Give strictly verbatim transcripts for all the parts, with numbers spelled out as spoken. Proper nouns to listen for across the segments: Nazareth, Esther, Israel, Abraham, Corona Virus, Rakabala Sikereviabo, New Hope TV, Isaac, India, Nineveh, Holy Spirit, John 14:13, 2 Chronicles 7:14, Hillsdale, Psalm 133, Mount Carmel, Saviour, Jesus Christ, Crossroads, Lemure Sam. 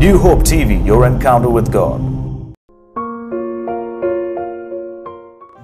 New Hope T V, your encounter with God.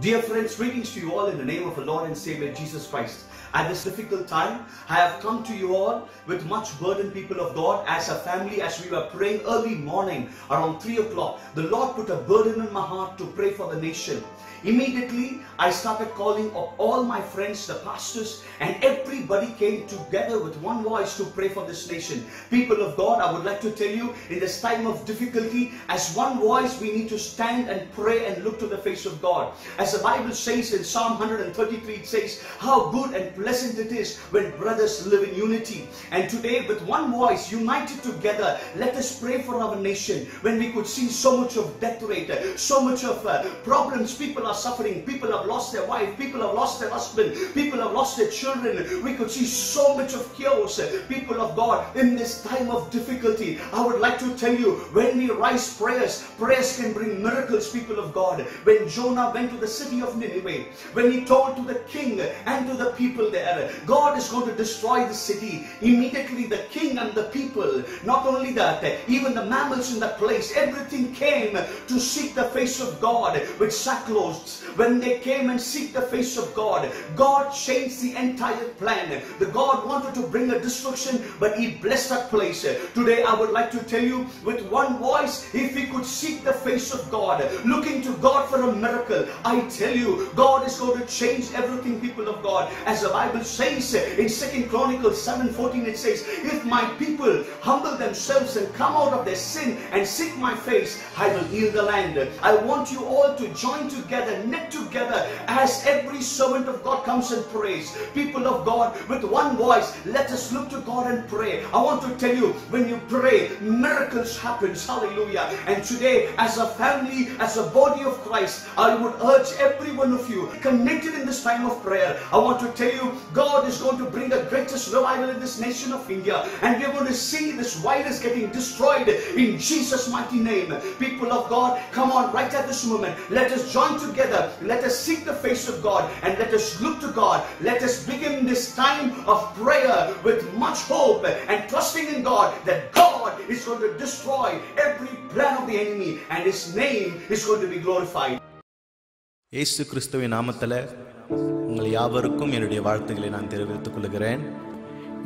Dear friends, greetings to you all in the name of the Lord and Savior Jesus Christ. At this difficult time, I have come to you all with much burden, people of God, as a family, as we were praying early morning around three o'clock. The Lord put a burden in my heart to pray for the nation. Immediately, I started calling up all my friends, the pastors, and everybody came together with one voice to pray for this nation. People of God, I would like to tell you, in this time of difficulty, as one voice, we need to stand and pray and look to the face of God. As the Bible says in Psalm one thirty-three, it says, how good and pleasant it is when brothers live in unity. And today, with one voice, united together, let us pray for our nation. When we could see so much of death rate, so much of uh, problems, people are suffering, people have lost their wife, people have lost their husband, people have lost their children. We could see so much of chaos, people of God, in this time of difficulty. I would like to tell you, when we rise prayers, prayers can bring miracles, people of God. When Jonah went to the city of Nineveh, when he told to the king and to the people there, God is going to destroy the city. Immediately the king and the people, not only that, even the mammals in that place, everything came to seek the face of God with sackcloths. When they came and seek the face of God, God changed the entire plan. The God wanted to bring a destruction, but he blessed that place. Today I would like to tell you, with one voice, if we could seek the face of God, looking to God for a miracle, I tell you, God is going to change everything, people of God. As the Bible says in Second Chronicles seven fourteen, it says, if my people humble themselves and come out of their sin and seek my face, I will heal the land. I want you all to join together, knit together, as every servant of God comes and prays. People of God, with one voice, let us look to God and pray. I want to tell you, when you pray, miracles happen. Hallelujah. And today, as a family, as a body of Christ, I would urge every one of you connected in this time of prayer, I want to tell you, God is going to bring the greatest revival in this nation of India, and we are going to see this virus getting destroyed in Jesus' mighty name. People of God, come on, right at this moment, let us join together, let us seek the face of God, and let us look to God. Let us begin this time of prayer with much hope and trusting in God that God is going to destroy every plan of the enemy, and his name is going to be glorified. இயேசு கிறிஸ்துவின் நாமத்தில் உங்கள் யாவருக்கும் என்னுடைய வாழ்த்துக்களை நான் தெரிவித்துக் கொள்கிறேன்.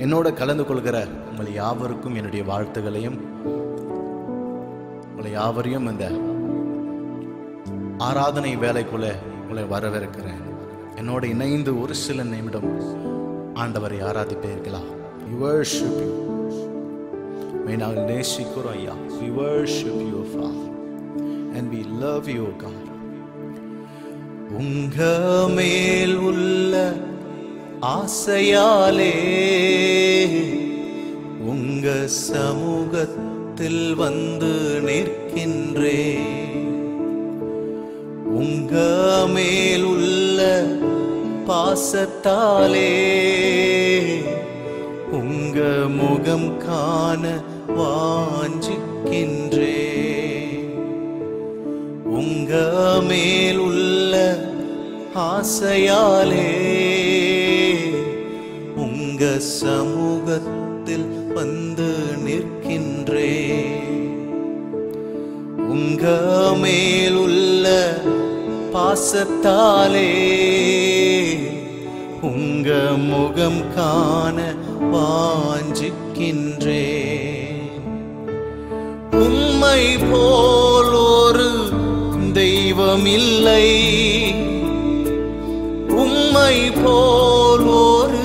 என்னோட கலந்து கொள்கிற உங்கள் யாவருக்கும் என்னுடைய வாழ்த்துக்களையும் உங்களை யாவரையும் இந்த ஆராதனை வேலைக்குள்ளே உங்களை வரவேற்கிறேன். என்னோட இணைந்து ஒரு சில நிமிடம் ஆண்டவரை ஆராதிப்பீர்களா? We worship you. We now நேசிக்கிறோம் ஐயா. We worship you, Father. And we love you, God. உங்க மேல் உள்ள ஆசையாலே உங்க சமூகத்தில் வந்து நிற்கின்றே. உங்க மேல் உள்ள பாசத்தாலே உங்க முகம் காண வாஞ்சிக்கின்றே. உங்க மேல் உள்ள ஆசையாலே உங்க சமூகத்தில் வந்து நிற்கின்றே. உங்க மேல் உள்ள பாசத்தாலே உங்க முகம் காண வாஞ்சிக்கின்றே. உம்மை போல் ஒரு தெய்வம் இல்லை, உம்மை போல் ஒரு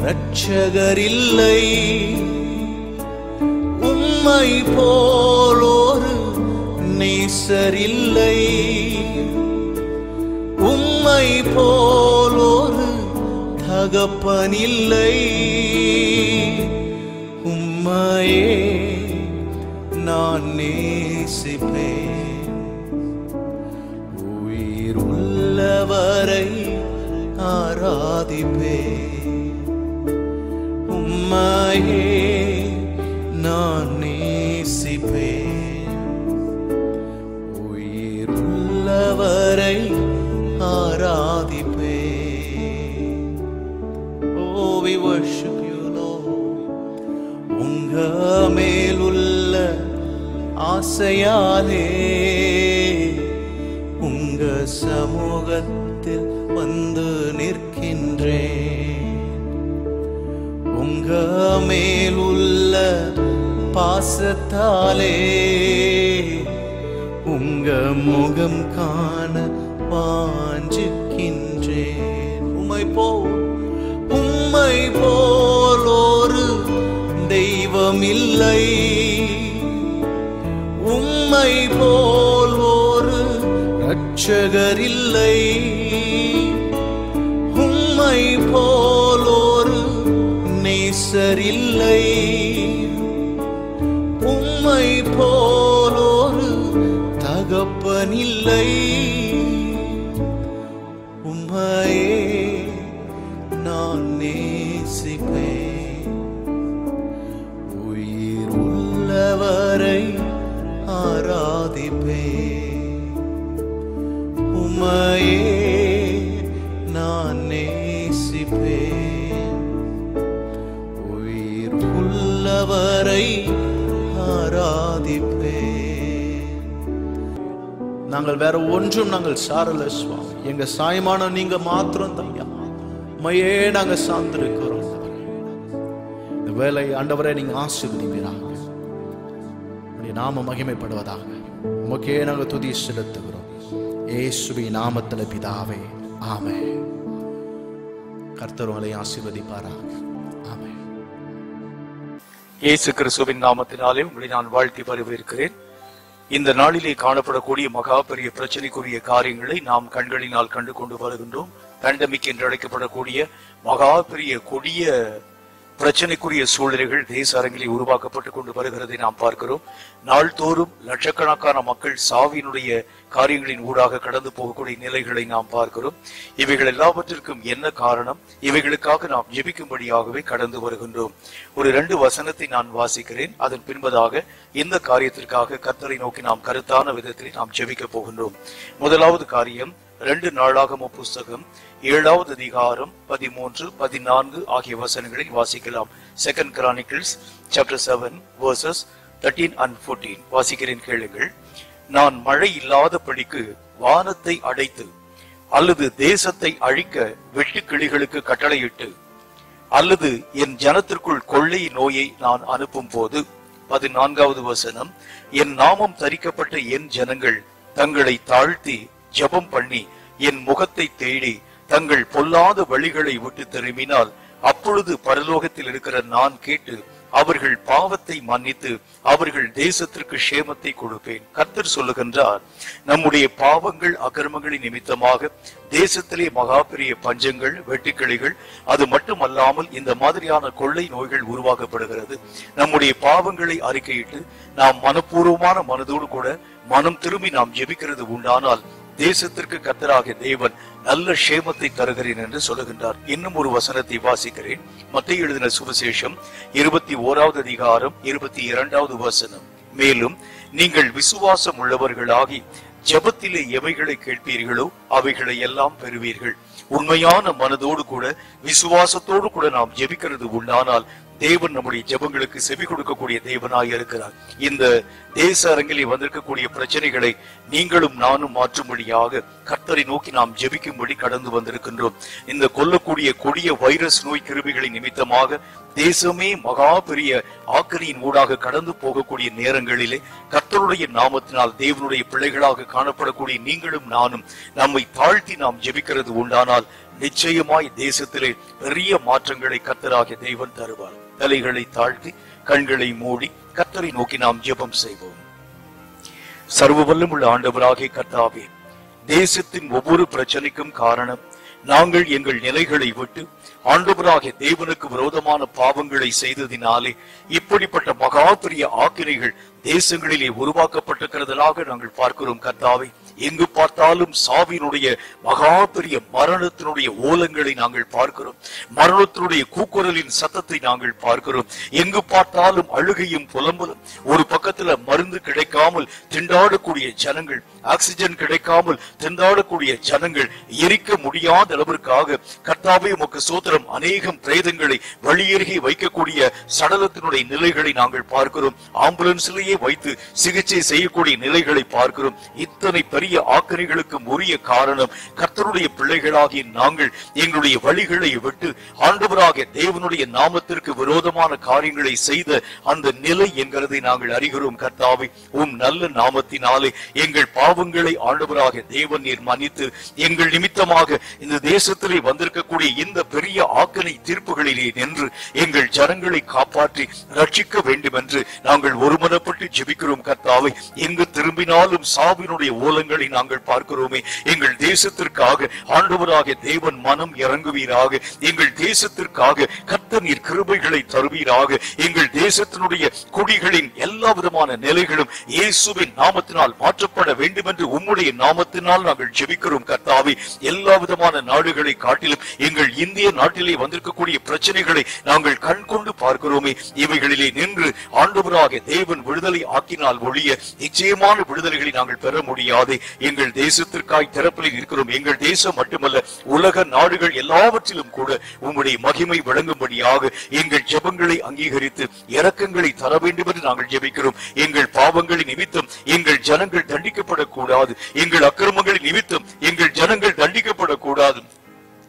இரட்சகர் இல்லை, உம்மை போல் ஒரு நேசர் இல்லை, உம்மை போல் ஒரு தகப்பன் இல்லை. உம்மையே நான் நேசிப்பேன். வரை ஆராதிப்பே. உம்மையே நான் நேசிப்பே. உயிருள்ளவரை ஆராதிப்பே. ஓ, we worship you Lord. உங்க மேலுள்ள ஆசையாலே உங்க சமூகத்தில் வந்து நிற்கின்றேன். உங்க மேலுள்ள பாசத்தாலே உங்க முகம் காண வாஞ்சிக்கின்றேன். உம்மை போ உம்மை போல் ஒரு தெய்வமில்லை, உம்மை போல் ஒரு இரட்சகரில்லை, உம்மை போல் ஒரு நேசரில்லை, உம்மை போல் ஒரு தகப்பனில்லை. உம்மையே நான் நேசிப்பேன். உயிர் உள்ளவரை ஆராதிப்பே. உமையே நான் நேசிப்பேன். உயிர் உள்ளவரை ஆராதிப்பே. நாங்கள் வேற ஒன்றும் நாங்கள் சாரல சுவாமி. எங்க சாயமான நீங்க மாத்திரம் தையா உமையே நாங்க சார்ந்திருக்கிறோம். இந்த வேலை ஆண்டவரே நீங்க ஆசீர்வதிப்பீராக. நாம மகிமைப்படுவதாக. உமக்கே நாங்கள் துதி செலுத்துகிறோம் இயேசுவின் நாமத்தில் பிதாவே, ஆமென். கர்த்தர் உங்களை ஆசீர்வதிப்பாராக. ஆமென். இயேசு கிறிஸ்துவின் நாமத்தினாலே உங்களை நான் வாழ்த்தி வரவேற்கிறேன். இந்த நாளிலே காணப்படக்கூடிய மகா பெரிய பிரச்சனைக்குரிய காரியங்களை நாம் கண்களினால் கண்டு கொண்டு வருகின்றோம். பேண்டமிக் என்று அழைக்கப்படக்கூடிய மகா பெரிய கொடிய பிரச்சனைக்குரிய சூழ்நிலைகள் தேச அரங்கிலே உருவாக்கப்பட்டுக் கொண்டு வருகிறதை நாம் பார்க்கிறோம். நாள்தோறும் லட்சக்கணக்கான மக்கள் சாவியினுடைய காரியங்களின் ஊடாக கடந்து போகக்கூடிய நிலைகளை நாம் பார்க்கிறோம். இவைகள் எல்லாவற்றிற்கும் என்ன காரணம்? இவைகளுக்காக நாம் ஜெபிக்கும்படியாகவே கடந்து வருகின்றோம். ஒரு ரெண்டு வசனத்தை நான் வாசிக்கிறேன். அதன் பின்பதாக இந்த காரியத்திற்காக கர்த்தரை நோக்கி நாம் கருத்தான விதத்தில் நாம் ஜெபிக்க போகின்றோம். முதலாவது காரியம் ரெண்டு நாளாகம புஸ்தகம் ஏழாவது அதிகாரம் பதிமூன்று பதினான்கு ஆகிய வசனங்களில் வாசிக்கலாம். Second Chronicles chapter seven verses thirteen and fourteen வாசிக்கிறேன், கேளுங்கள். நான் மழை இல்லாதபடிக்கு வானத்தை அடைத்து அல்லது தேசத்தை அழிக்க வெட்டு கிளிகளுக்கு கட்டளையிட்டு அல்லது என் ஜனத்திற்குள் கொள்ளை நோயை நான் அனுப்பும் போது, பதினான்காவது வசனம், என் நாமம் தரிக்கப்பட்ட என் ஜனங்கள் தங்களை தாழ்த்தி ஜபம் பண்ணி என் முகத்தை தேடி தங்கள் பொல்லாத வழிகளை விட்டு திரும்பினால் அப்பொழுது பரலோகத்தில் இருக்கிற நான் கேட்டு அவர்கள் பாவத்தை மன்னித்து அவர்கள் தேசத்திற்கு சேமத்தை கொடுப்பேன். கர்த்தர் சொல்லுகின்றார், நம்முடைய பாவங்கள் அக்கிரமங்களின் நிமித்தமாக தேசத்திலே மகா பெரிய பஞ்சங்கள் வெட்டுக்கிளிகள் அது மட்டுமல்லாமல் இந்த மாதிரியான கொள்ளை நோய்கள் உருவாக்கப்படுகிறது. நம்முடைய பாவங்களை அறிக்கையிட்டு நாம் மனப்பூர்வமான மனதோடு கூட மனம் திரும்பி நாம் ஜெபிக்கிறது உண்டானால் தேசத்திற்கு கர்த்தராகிய தேவன் நல்ல சேமத்தை தருகிறேன் என்று சொல்லுகின்றார். இன்னும் ஒரு வசனத்தை வாசிக்கிறேன். மத்தேயு எழுதின சுவிசேஷம் இருபத்தி ஓராவது அதிகாரம் இருபத்தி இரண்டாவது வசனம், மேலும் நீங்கள் விசுவாசம் உள்ளவர்களாகி ஜெபத்திலே எவைகளை கேட்பீர்களோ அவைகளை எல்லாம் பெறுவீர்கள். உண்மையான மனதோடு கூட விசுவாசத்தோடு கூட நாம் ஜெபிக்கிறது உண்டானால் தேவன் நம்முடைய ஜெபங்களுக்கு செவி கொடுக்கக்கூடிய தேவனாக இருக்கிறார். இந்த தேச அரங்கில் வந்திருக்கக்கூடிய பிரச்சனைகளை நீங்களும் நானும் மாற்றும்படியாக கர்த்தரை நோக்கி நாம் ஜெபிக்கும்படி கடந்து வந்திருக்கின்றோம். இந்த கொல்லக்கூடிய கொடிய வைரஸ் நோய் கிருமிகளின் நிமித்தமாக தேசமே மகா பெரிய ஆக்கிரியின் ஊடாக கடந்து போகக்கூடிய நேரங்களிலே கர்த்தருடைய நாமத்தினால் தேவனுடைய பிள்ளைகளாக காணப்படக்கூடிய நீங்களும் நானும் நம்மை தாழ்த்தி நாம் ஜெபிக்கிறது உண்டானால் நிச்சயமாய் தேசத்திலே பெரிய மாற்றங்களை கர்த்தராகிய தேவன் தருவார். தலைகளை தாழ்த்தி கண்களை மூடி கர்த்தரை நோக்கி நாம் ஜெபம் செய்வோம். சர்வ வல்லமுள்ள ஆண்டவராகிய கர்த்தாவே, தேசத்தின் ஒவ்வொரு பிரச்சனைக்கும் காரணம் நாங்கள் எங்கள் நிலைகளை விட்டு ஆண்டவராகிய தேவனுக்கு விரோதமான பாவங்களை செய்ததினாலே இப்படிப்பட்ட மகா பெரிய ஆக்கினைகள் தேசங்களிலே உருவாக்கப்பட்டிருக்கிறதாக நாங்கள் பார்க்கிறோம். கர்த்தாவை எங்கு பார்த்தாலும் சாவினுடைய மகா பெரிய மரணத்தினுடைய ஓலங்களை நாங்கள் பார்க்கிறோம். மரணத்தினுடைய கூக்குரலின் சத்தத்தை நாங்கள் பார்க்கிறோம். எங்கு பார்த்தாலும் அழுகையும் புலம்பலும். ஒரு பக்கத்துல மருந்து கிடைக்காமல் திண்டாடக்கூடிய ஜனங்கள், ஆக்சிஜன் கிடைக்காமல் திண்டாடக்கூடிய ஜனங்கள், எரிக்க முடியாத அளவிற்காக கர்த்தாவே உமக்கு சோத்திரம் அநேகம் பிரேதங்களை வழியருகே வைக்கக்கூடிய சடலத்தினுடைய நிலைகளை நாங்கள் பார்க்கிறோம். ஆம்புலன்ஸ்லேயே வைத்து சிகிச்சை செய்யக்கூடிய நிலைகளை பார்க்கிறோம். இத்தனை பெரிய ஆக்கினைகளுக்கு உரிய காரணம் கர்த்தருடைய பிள்ளைகளாகிய நாங்கள் எங்களுடைய வழிகளை விட்டு ஆண்டவராகிய தேவனுடைய நாமத்திற்கு விரோதமான காரியங்களை செய்த அந்த நிலை என்கிறதை நாங்கள் அறிகிறோம். கர்த்தாவை உம் நல்ல நாமத்தினாலே எங்கள் பாவங்களை ஆண்டவராகிய தேவன் நீர் மன்னித்து எங்கள் நிமித்தமாக இந்த தேசத்திலே வந்திருக்கக்கூடிய இந்த பெரிய ஆக்கினை தீர்ப்புகளிலே நின்று எங்கள் ஜனங்களை காப்பாற்றி ரட்சிக்க வேண்டும் என்று நாங்கள் ஒருமனப்பட்டு ஜெபிக்கிறோம். கர்த்தாவை எங்கு திரும்பினாலும் சாவினுடைய ஓலங்களை நாங்கள் பார்க்கிறோமே. எங்கள் தேசத்திற்காக ஆண்டவராகிய தேவன் மனம் இறங்குவீராக. எங்கள் தேசத்திற்காக கர்த்தர் நீர் கிருபைகளை தருவீராக. எங்கள் தேசத்தினுடைய குடிகளின் எல்லா விதமான நிலைகளும் இயேசுவின் நாமத்தினால் மாற்றப்பட வேண்டும் என்று உம்முடைய நாமத்தினால் நாங்கள் ஜெபிக்கிறோம். கர்த்தாவை எல்லா விதமான நாடுகளை காட்டிலும் எங்கள் இந்திய நாட்டிலே வந்திருக்கக்கூடிய பிரச்சனைகளை நாங்கள் கண்கொண்டு பார்க்கிறோமே. இவைகளிலே நின்று ஆண்டவராகிய தேவன் விடுதலை ஆக்கினால் ஒழிய நிச்சயமான விடுதலைகளை நாங்கள் பெற முடியாது. எங்கள் தேசத்திற்காய் திறப்பில் இருக்கிறோம். எங்கள் தேசம் மட்டுமல்ல, உலக நாடுகள் எல்லாவற்றிலும் கூட உம்முடைய மகிமை விளங்கும்படியாக எங்கள் ஜெபங்களை அங்கீகரித்து இரக்கங்களை தர வேண்டும் என்று நாங்கள் ஜெபிக்கிறோம். எங்கள் பாவங்களின் நிமித்தம் எங்கள் ஜனங்கள் தண்டிக்கப்படக்கூடாது. எங்கள் அக்கிரமங்களின் நிமித்தம் எங்கள் ஜனங்கள் தண்டிக்கப்படக்கூடாது.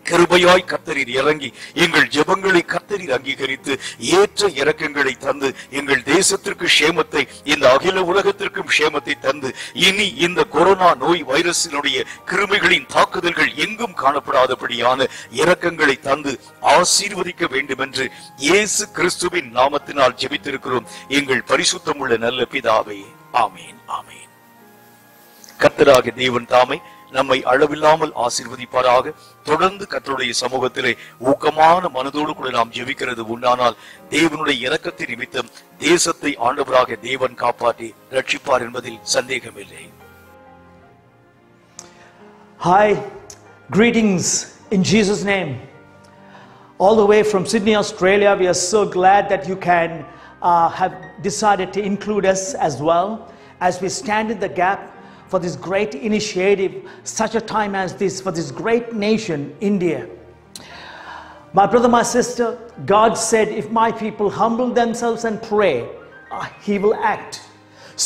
கிருபையாய் கர்த்தரீர் இறங்கி எங்கள் ஜெபங்களை கர்த்தரீர் அங்கீகரித்து ஏற்ற இரக்கங்களை தந்து எங்கள் தேசத்திற்கு சேமத்தை, இந்த அகில உலகத்திற்கும் சேமத்தை தந்து இனி இந்த கொரோனா நோய் வைரஸினுடைய கிருமிகளின் தாக்குதல்கள் எங்கும் காணப்படாதபடியான இரக்கங்களை தந்து ஆசீர்வதிக்க வேண்டும் என்று இயேசு கிறிஸ்துவின் நாமத்தினால் ஜெபித்திருக்கிறோம் எங்கள் பரிசுத்தம் உள்ள நல்ல பிதாவே. ஆமீன், ஆமீன். கர்த்தராகிய தேவன் தாமே நம்மை அளவில்லாமல் ஆசீர்வதிப்பாராக. தொடர்ந்து கர்த்தருடைய சமூகத்திலே ஊக்கமான மனதோடு கூட நாம் ஜெபிக்கிறது உண்டானால் தேவனுடைய இரக்கத்தின் நிமித்தம் தேசத்தை ஆண்டவராக தேவன் காப்பாற்றி ரட்சிப்பார் என்பதில் சந்தேகமில்லை. Hi, greetings in Jesus' name. All the way from Sydney, Australia, we are so glad that you can uh, have decided to include us as well as we stand in the gap for this great initiative, such a time as this, for this great nation, India. My brother, my sister, God said, if my people humble themselves and pray, uh, He will act.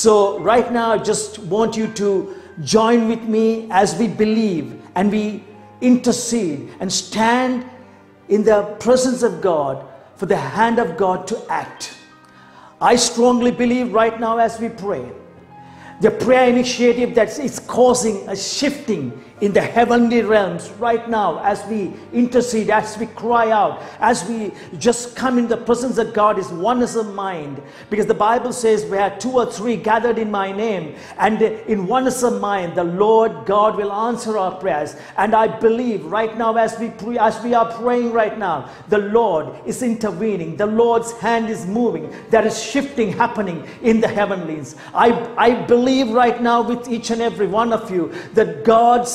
So right now, I just want you to join with me as we believe and we intercede and stand in the presence of God for the hand of God to act. I strongly believe right now as we pray, the prayer initiative that is causing a shifting in the heavenly realms right now as we intercede, as we cry out, as we just come in the presence of God is oneness of mind. Because the Bible says we had two or three gathered in my name, and in oneness of mind the Lord God will answer our prayers. And I believe right now as we pray, as we are praying right now, the Lord is intervening. The Lord's hand is moving. There is shifting happening in the heavenlies. I, I believe right now with each and every one of you that God's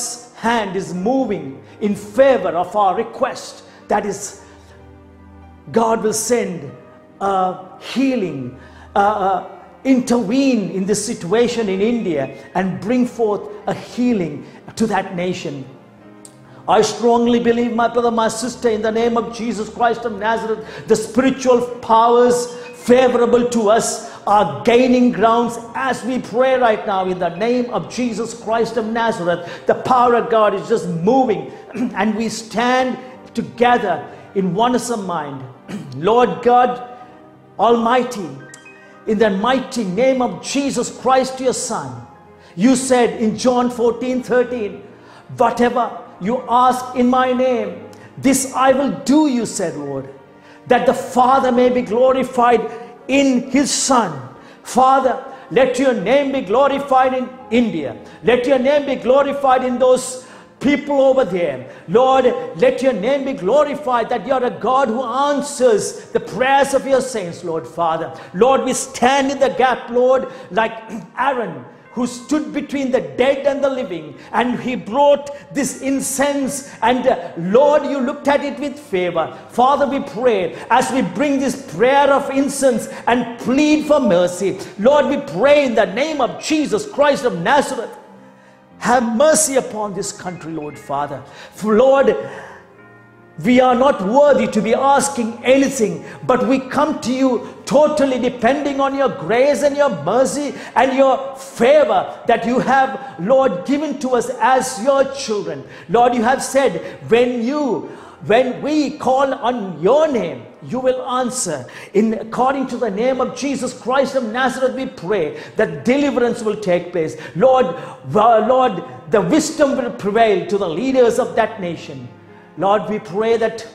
hand is moving in favor of our request. That is, God will send uh, healing, uh, uh, intervene in this situation in India and bring forth a healing to that nation. I strongly believe, my brother, my sister, in the name of Jesus Christ of Nazareth, the spiritual powers favorable to us are gaining grounds as we pray right now in the name of Jesus Christ of Nazareth. The power of God is just moving and we stand together in oneness of mind. Lord God Almighty, in the mighty name of Jesus Christ, your Son, you said in John fourteen thirteen, whatever you ask in my name, this I will do, you said, Lord, that the Father may be glorified in His Son. Father, let your name be glorified in India. Let your name be glorified in those people over there. Lord, let your name be glorified that you are a God who answers the prayers of your saints, Lord Father. Lord, we stand in the gap, Lord, like Aaron, who stood between the dead and the living, and he brought this incense, and uh, Lord, you looked at it with favor. Father, we pray as we bring this prayer of incense and plead for mercy. Lord, we pray in the name of Jesus Christ of Nazareth, have mercy upon this country, Lord Father. For Lord, we are not worthy to be asking anything, but we come to you totally depending on your grace and your mercy and your favor that you have, Lord, given to us as your children. Lord, you have said, when you, when we call on your name, you will answer. In according to the name of Jesus Christ of Nazareth, we pray that deliverance will take place. Lord, Lord, the wisdom will prevail to the leaders of that nation. Lord, we pray that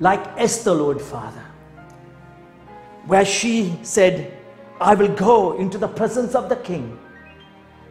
like Esther, Lord Father, where she said, I will go into the presence of the king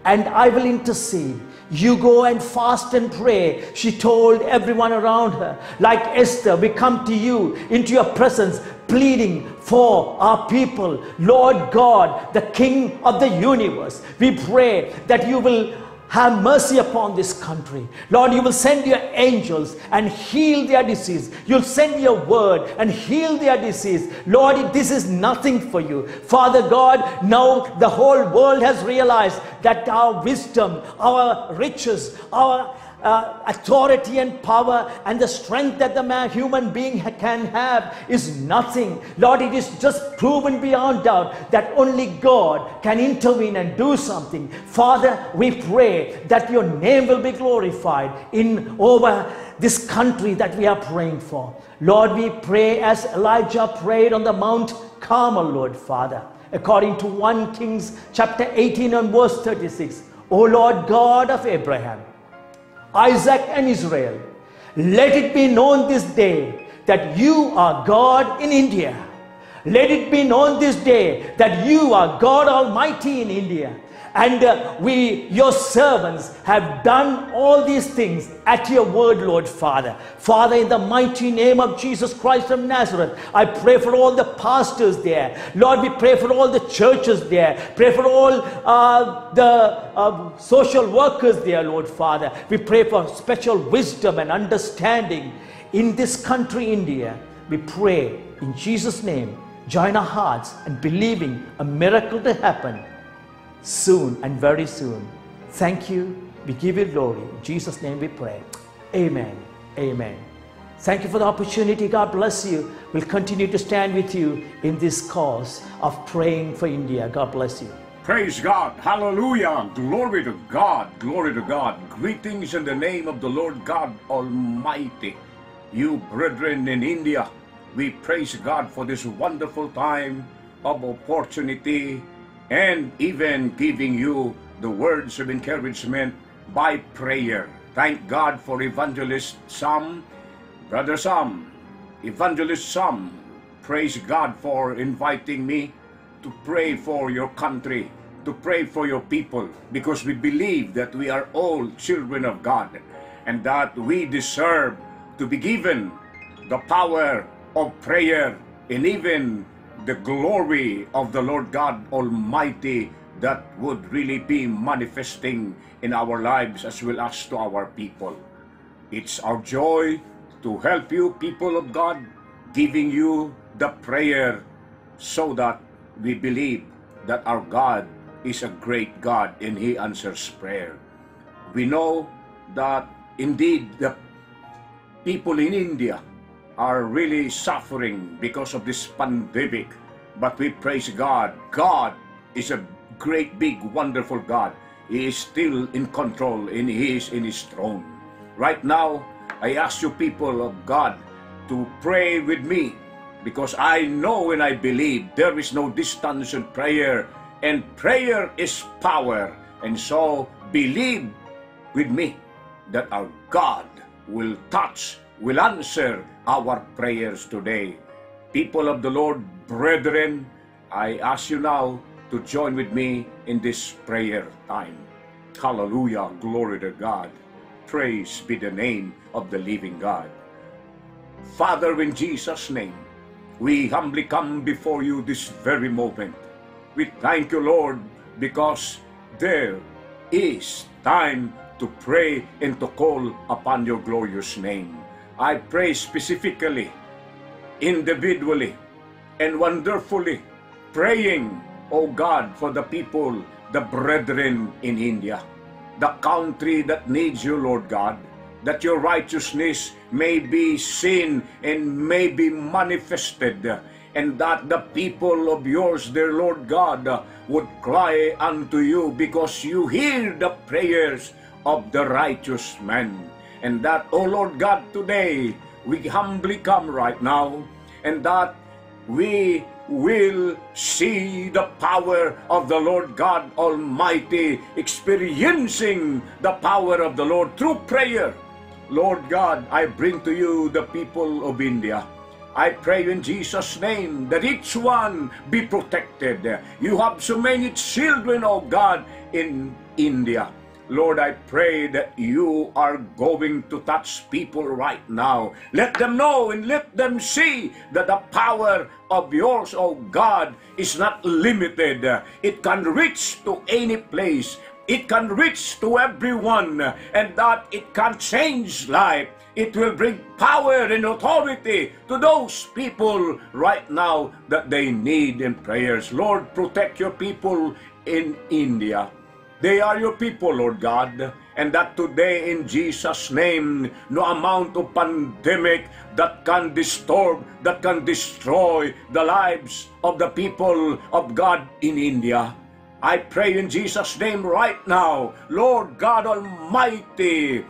and I will intercede. You go and fast and pray, she told everyone around her. Like Esther, we come to you into your presence, pleading for our people. Lord God, the King of the universe, we pray that you will have mercy upon this country. Lord, you will send your angels and heal their disease. You'll send your word and heal their disease. Lord, this is nothing for you. Father God, now the whole world has realized that our wisdom, our riches, our Uh, authority and power and the strength that the man, human being ha can have is nothing. Lord, it is just proven beyond doubt that only God can intervene and do something. Father, we pray that your name will be glorified in over this country that we are praying for. Lord, we pray as Elijah prayed on the Mount Carmel, Lord Father, according to First Kings chapter eighteen and verse thirty-six. O Lord God of Abraham, Isaac and Israel, let it be known this day that you are God in India. Let it be known this day that you are God Almighty in India. And uh, we, your servants, have done all these things at your word, Lord Father. Father, in the mighty name of Jesus Christ of Nazareth, I pray for all the pastors there. Lord, we pray for all the churches there. Pray for all uh, the uh, social workers there, Lord Father. We pray for special wisdom and understanding in this country, India. We pray in Jesus' name, join our hearts and believing a miracle to happen soon and very soon. Thank you. We give you glory. In Jesus' name we pray. Amen. Amen. Thank you for the opportunity. God bless you. We'll continue to stand with you in this cause of praying for India. God bless you. Praise God. Hallelujah. Glory to God. Glory to God. Greetings in the name of the Lord God Almighty. You brethren in India, we praise God for this wonderful time of opportunity, and even giving you the words of encouragement by prayer. Thank God for Evangelist Sam, Brother Sam, Evangelist Sam. Praise God for inviting me to pray for your country, to pray for your people, because we believe that we are all children of God and that we deserve to be given the power of prayer and even the glory of the Lord God Almighty that would really be manifesting in our lives as well as to our people. It's our joy to help you, people of God, giving you the prayer so that we believe that our God is a great God and He answers prayer. We know that indeed the people in India are really suffering because of this pandemic, but we praise God. God is a great, big, wonderful God. He is still in control and He is in His throne. Right now, I ask you people of God to pray with me, because I know and I believe there is no distance in prayer, and prayer is power. And so believe with me that our God will touch, will answer our prayers today. People of the Lord, brethren, I ask you now to join with me in this prayer time. Hallelujah, glory to God. Praise be the name of the living God. Father, in Jesus' name, we humbly come before you this very moment. We thank you, Lord, because there is time to pray and to call upon your glorious name. I pray specifically, individually, and wonderfully, praying, O God, for the people, the brethren in India, the country that needs you, Lord God, that your righteousness may be seen and may be manifested, and that the people of yours, dear Lord God, would cry unto you, because you hear the prayers of the righteous men. And that, O Lord God, today we humbly come right now, and that we will see the power of the Lord God Almighty, experiencing the power of the Lord through prayer. Lord God, I bring to you the people of India. I pray in Jesus' name that each one be protected. You have so many children, O God, in India. Lord, I pray that you are going to touch people right now. Let them know and let them see that the power of yours, O God, is not limited. It can reach to any place. It can reach to everyone, and that it can change life. It will bring power and authority to those people right now that they need in prayers. Lord, protect your people in India. They are your people, Lord God, and that today in Jesus' name, no amount of pandemic that can disturb, that can destroy the lives of the people of God in India. I pray in Jesus' name right now, Lord God Almighty,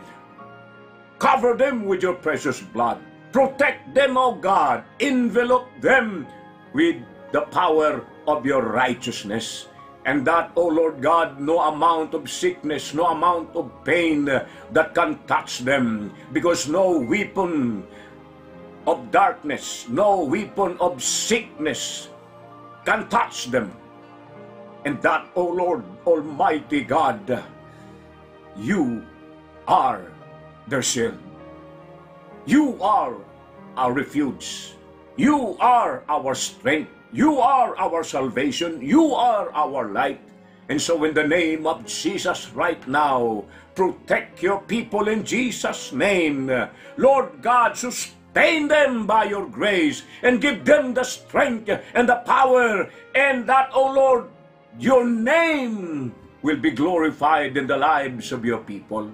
cover them with your precious blood. Protect them, O God. Envelop them with the power of your righteousness. And that, O Lord God, no amount of sickness, no amount of pain that can touch them, because no weapon of darkness, no weapon of sickness can touch them. And that, O Lord Almighty God, you are their shield. You are our refuge. You are our strength. You are our salvation. You are our light. And so in the name of Jesus right now, protect your people in Jesus' name. Lord God, sustain them by your grace and give them the strength and the power, and that, O Lord, your name will be glorified in the lives of your people.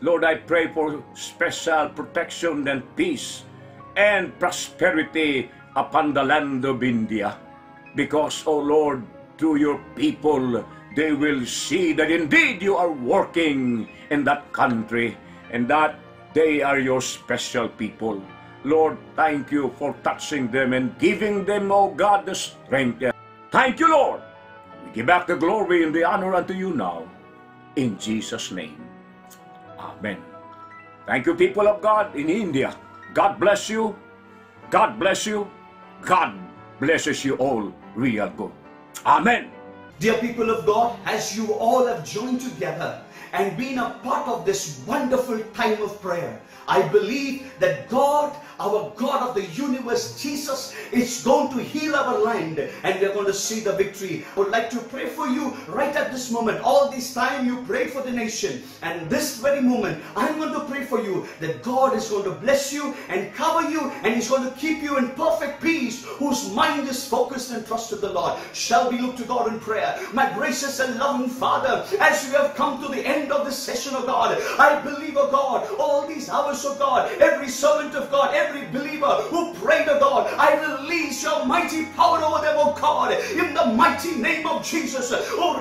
Lord, I pray for special protection and peace and prosperity upon the land of India, because, O Lord, through your people, they will see that indeed you are working in that country, and that they are your special people. Lord, thank you for touching them and giving them, O God, the strength. Thank you, Lord. We give back the glory and the honor unto you now, in Jesus' name. Amen. Thank you, people of God in India. God bless you. God bless you. God blesses you all real good. Amen. Dear people of God, as you all have joined together and been a part of this wonderful time of prayer, I believe that God, our God of the universe, Jesus, is going to heal our land, and we are going to see the victory. I would like to pray for you right at this moment. All this time you prayed for the nation, and this very moment I'm going to pray for you that God is going to bless you and cover you, and He's going to keep you in perfect peace, whose mind is focused and trusted the Lord. Shall we look to God in prayer? My gracious and loving Father, as we have come to the end of this session of God, I believe, O God, all these hours of God, every servant of God, every believer who prayed to God, I release your mighty power over them, O God, in the mighty name of Jesus. Lord,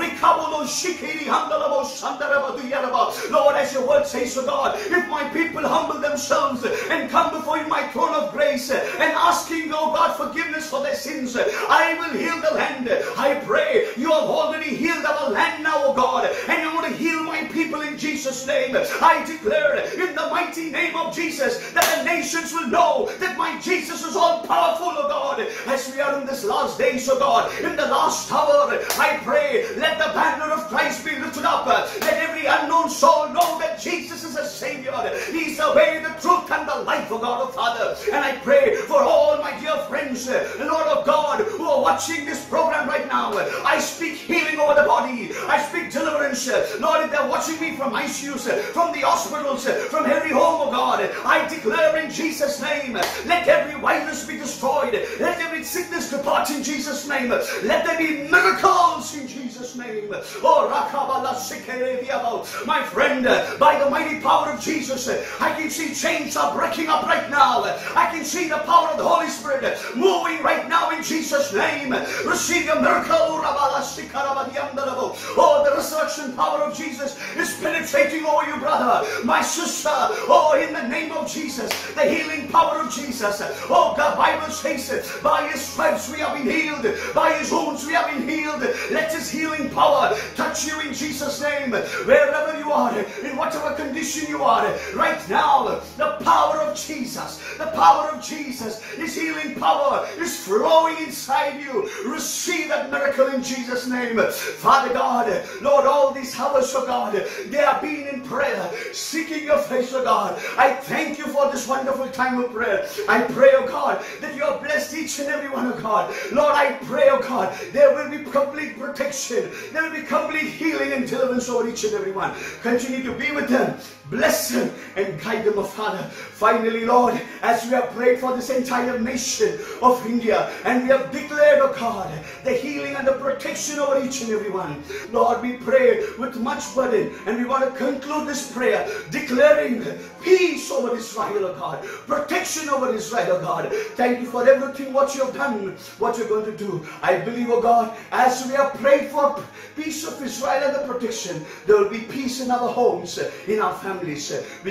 as your word says, O God, if my people humble themselves and come before you, my throne of grace, and asking, O God, forgiveness for their sins, I will heal the land. I pray you have already healed our land now, O God, and you want to heal my people in Jesus' name. I declare in the mighty name of Jesus that the nations will know that my Jesus is all powerful, O God. As we are in this last day, so God, in the last hour, I pray, let the banner of Christ be lifted up. Let every unknown soul know that Jesus is a Savior. He is the way, the truth, and the life, O God, O Father. And I pray for all my dear friends, Lord of God, who are watching this program right now. I speak healing over the body. I speak deliverance churches, Lord, if they're watching me from I C Us, from the hospitals, from every home, oh God, I declare in Jesus' name, let every virus be destroyed, let every sickness depart in Jesus' name, let there be miracles in Jesus' name. Oh, Rakabala Sikereviabo, my friend, by the mighty power of Jesus, I can see chains are breaking up right now. I can see the power of the Holy Spirit moving right now in Jesus' name. Receive a miracle. Oh, the resurrection power of Jesus is penetrating over you, brother, my sister. Oh, in the name of Jesus, the healing power of Jesus. Oh, the Bible says it. By His stripes we have been healed. By His wounds we have been healed. Let His healing power touch you in Jesus' name. Wherever you are, in whatever condition you are, right now, the power of Jesus, the power of Jesus, His healing power is flowing inside you. Receive that miracle in Jesus' name. Father God, Lord, all these hours, oh God, they have been in prayer, seeking Your face, oh God. I thank You for this wonderful time of prayer. I pray, oh God, that You have blessed each and every one, oh God. Lord, I pray, oh God, there will be complete protection. There will be complete healing and deliverance over each and every one. Continue to be with them. Bless them and guide them, oh Father. Finally, Lord, as we have prayed for this entire nation of India, and we have declared, oh God, the healing and the protection over each and every one. Lord, we pray with much burden, and we want to conclude this prayer declaring peace over Israel, oh God. Protection over Israel, oh God. Thank You for everything what You have done, what You're going to do. I believe, oh God, as we have prayed for peace of Israel and the protection, there will be peace in our homes, in our families. We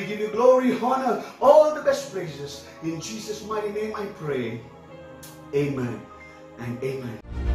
give You glory, honor, all the best praises. In Jesus' mighty name I pray. Amen and amen.